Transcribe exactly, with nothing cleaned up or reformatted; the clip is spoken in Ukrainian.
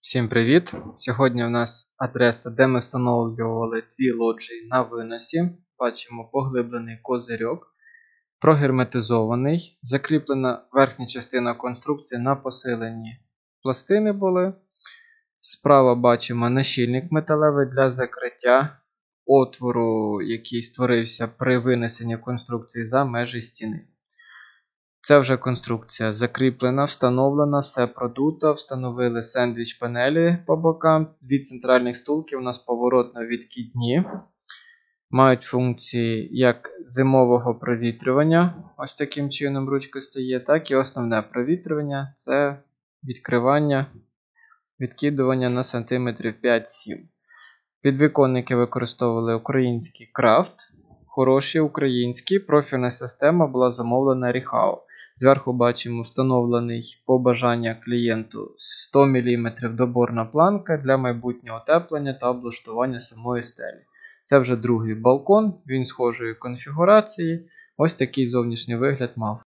Всім привіт! Сьогодні у нас адреса, де ми встановлювали дві лоджії на виносі. Бачимо поглиблений козирьок, прогерметизований, закріплена верхня частина конструкції на посиленні пластини були. Справа бачимо нащільник металевий для закриття отвору, який створився при винесенні конструкції за межі стіни. Це вже конструкція закріплена, встановлена, все продуто, встановили сендвіч-панелі по бокам. Від центральних стулків у нас поворотно відкидні. Мають функції як зимового провітрювання, ось таким чином ручка стає, так і основне провітрювання, це відкривання, відкидування на сантиметрів п'ять-сім. Підвіконники використовували український крафт, хороші українські, профільна система була замовлена Рехау. Зверху бачимо встановлений по бажанню клієнту сто міліметрів доборна планка для майбутнього утеплення та облаштування самої стелі. Це вже другий балкон, він схожої конфігурації. Ось такий зовнішній вигляд мав.